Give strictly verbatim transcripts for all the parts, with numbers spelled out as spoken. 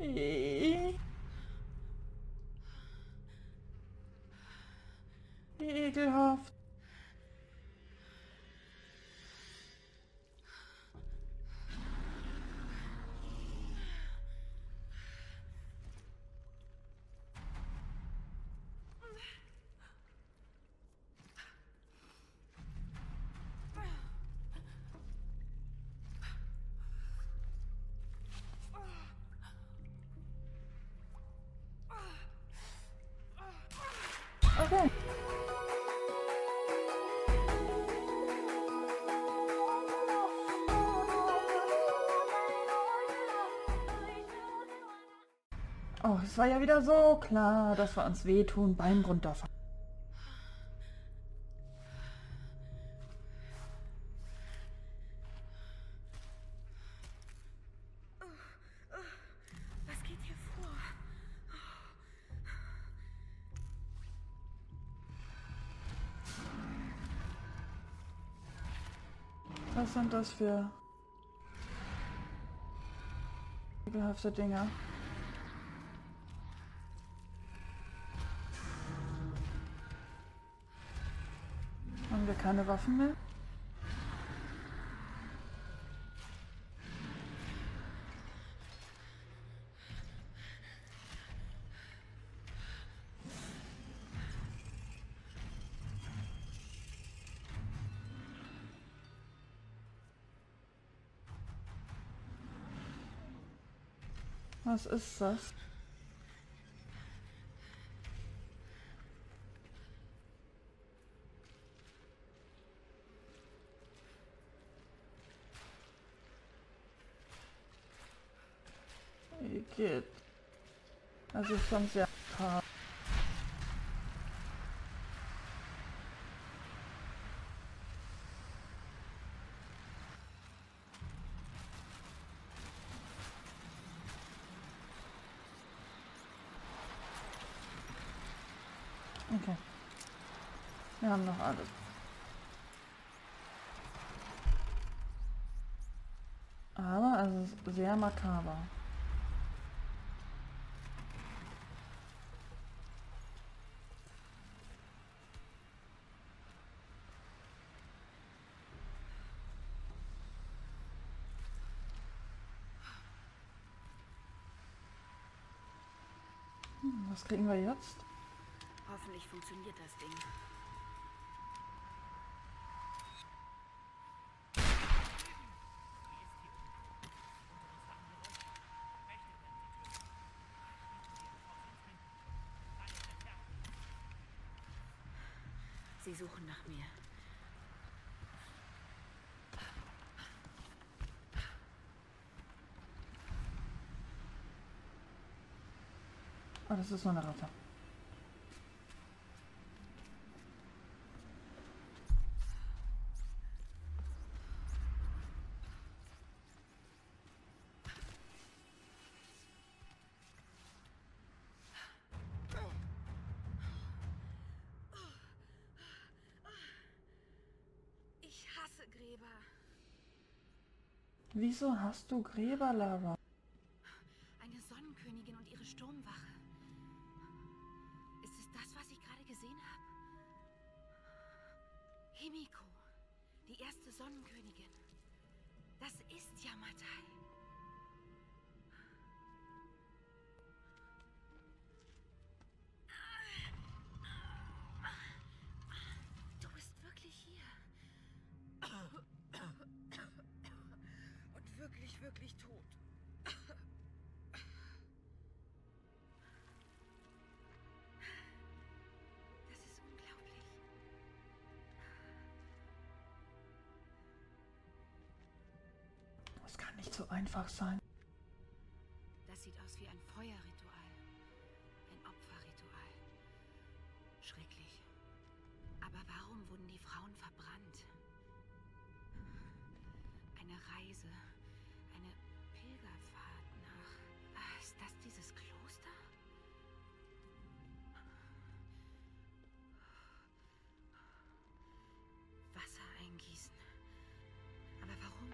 E Ekelhaft. Okay. Oh, es war ja wieder so klar, dass wir uns wehtun beim Runterfahren. Was sind das für ekelhafte Dinger? Haben wir keine Waffen mehr? Was ist das? Wie geht? Das ist schon sehr hart. Okay. Wir haben noch alles. Aber es ist sehr makaber. Hm, was kriegen wir jetzt? Hoffentlich funktioniert das Ding. Sie suchen nach mir. Oh, das ist nur eine Ratte. Wieso hast du Gräber, Lara? Eine Sonnenkönigin und ihre Sturmwache. Ist es das, was ich gerade gesehen habe? Himiko, die erste Sonnenkönigin. Das ist Yamatai. Du bist wirklich hier. Wirklich, wirklich tot. Das ist unglaublich. Das kann nicht so einfach sein. Das sieht aus wie ein Feuerritual. Ein Opferritual. Schrecklich. Aber warum wurden die Frauen verbrannt? Eine Reise... Eine Pilgerfahrt nach... Ist das dieses Kloster? Wasser eingießen. Aber warum?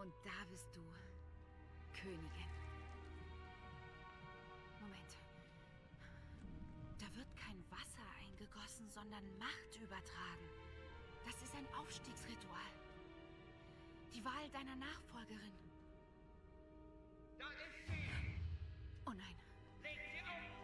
Und da bist du Königin. Moment. Da wird kein Wasser eingegossen, sondern Macht übertragen. Das ist ein Aufstiegsritual. Die Wahl deiner Nachfolgerin. Da ist sie! Oh nein. Legt sie auf!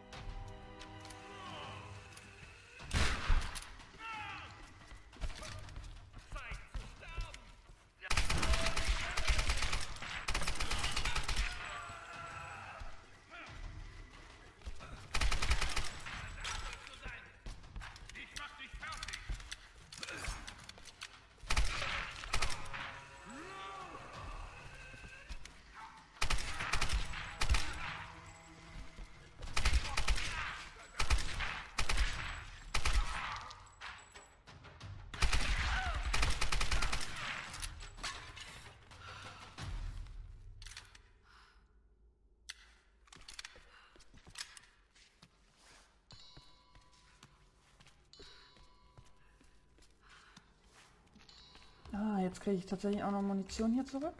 Jetzt kriege ich tatsächlich auch noch Munition hier zurück.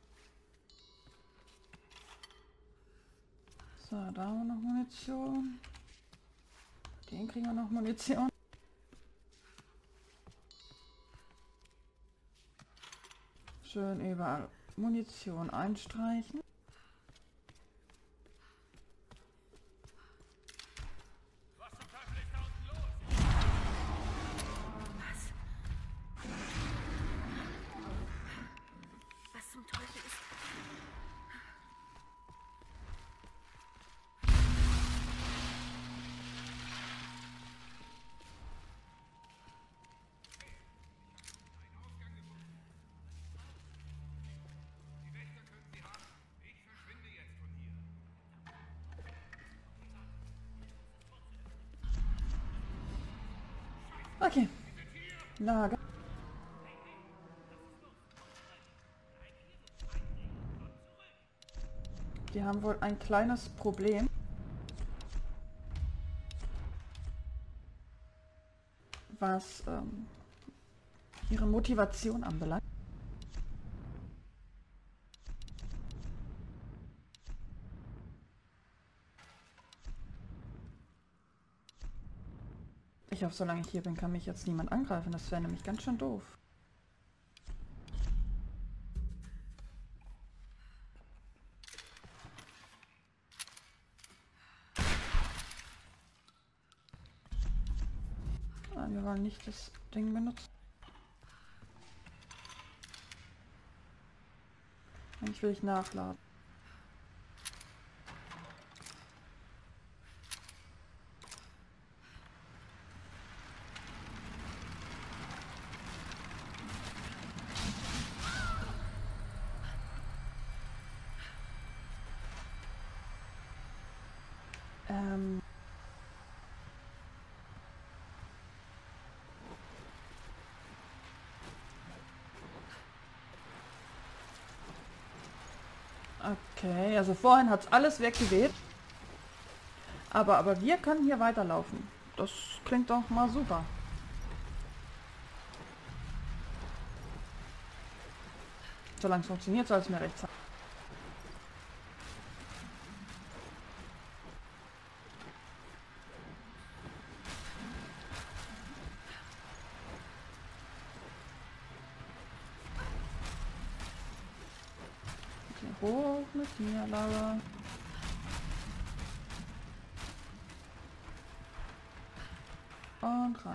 So, da haben wir noch Munition. Den kriegen wir noch Munition. Schön überall Munition einstreichen. Okay. Lager. Die haben wohl ein kleines Problem. Was ähm, ihre Motivation anbelangt. Ich hoffe, solange ich hier bin, kann mich jetzt niemand angreifen. Das wäre nämlich ganz schön doof. Nein, wir wollen nicht das Ding benutzen. Eigentlich will ich nachladen. Okay, also vorhin hat es alles weggeweht. Aber, aber wir können hier weiterlaufen. Das klingt doch mal super. Solange es funktioniert, soll es mir recht sein. Hoch mit mir, Lara. Und rein.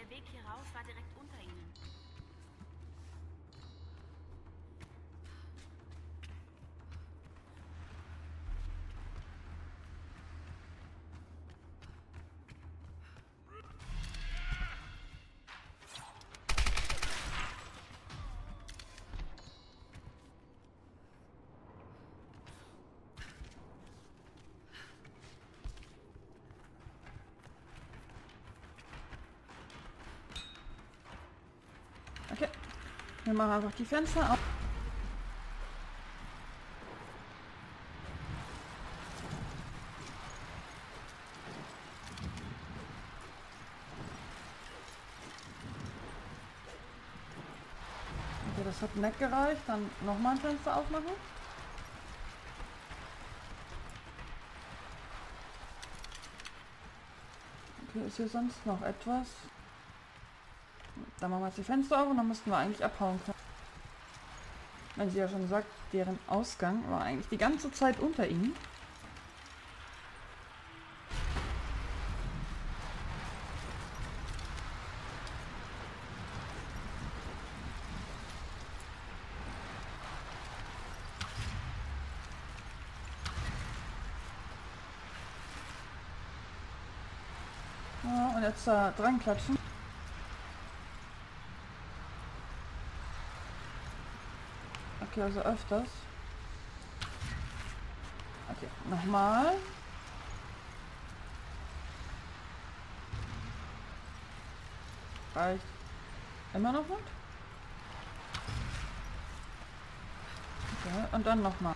Der Weg hier raus war direkt unter ihnen. Wir machen einfach die Fenster auf. Okay, das hat nicht gereicht. Dann nochmal ein Fenster aufmachen. Okay, ist hier sonst noch etwas? Dann machen wir jetzt die Fenster auf und dann müssten wir eigentlich abhauen können. Wenn sie ja schon sagt, deren Ausgang war eigentlich die ganze Zeit unter ihnen. Ja, und jetzt da dran klatschen. Okay, also öfters. Okay, nochmal. Reicht. Immer noch nicht? Okay, und dann nochmal.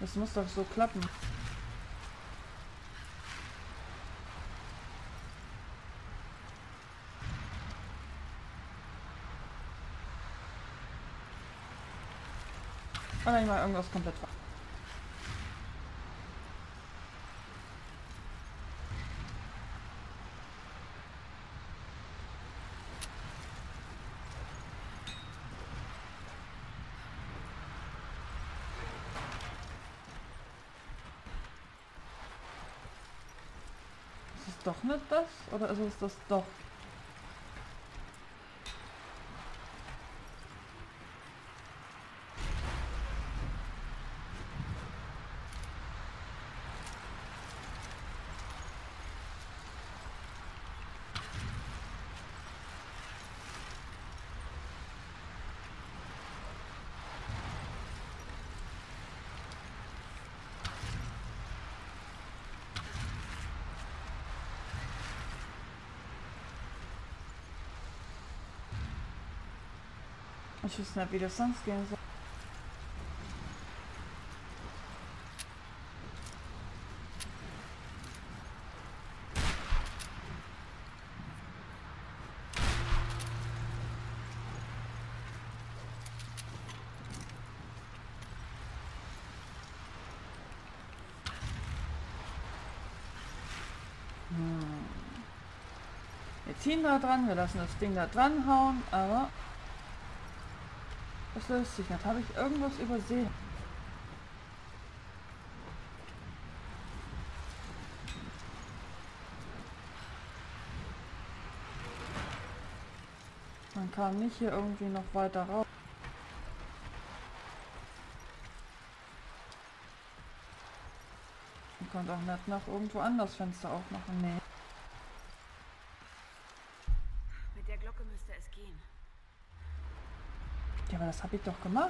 Das muss doch so klappen. Oder ich mal irgendwas komplett falsch. Doch nicht das? Oder ist es das doch? Ich weiß nicht, wie das sonst gehen soll. Hm. Wir ziehen da dran, wir lassen das Ding da dran hauen, aber... Das löst sich nicht. Habe ich irgendwas übersehen? Man kam nicht hier irgendwie noch weiter raus. Man konnte auch nicht noch irgendwo anders Fenster aufmachen. Nee. Mit der Glocke müsste es gehen. Ja, aber das habe ich doch gemacht.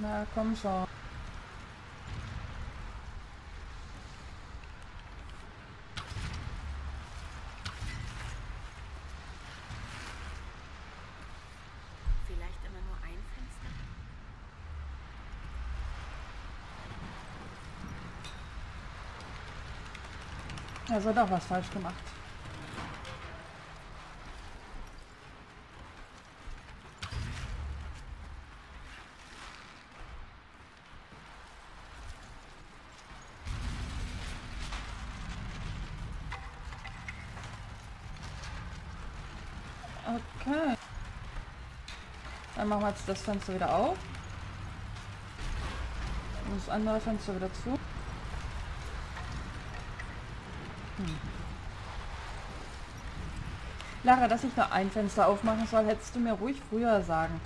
Na, komm schon. Vielleicht immer nur ein Fenster? Also hat auch was falsch gemacht. Okay. Dann machen wir jetzt das Fenster wieder auf. Und das andere Fenster wieder zu. Hm. Lara, dass ich nur ein Fenster aufmachen soll, hättest du mir ruhig früher sagen.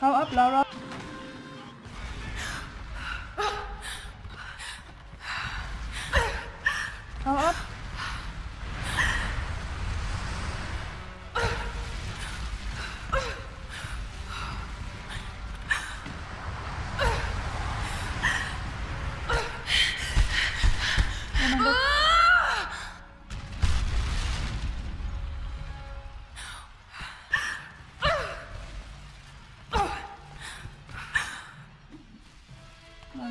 Hau ab, Lara! Hau ab! Oh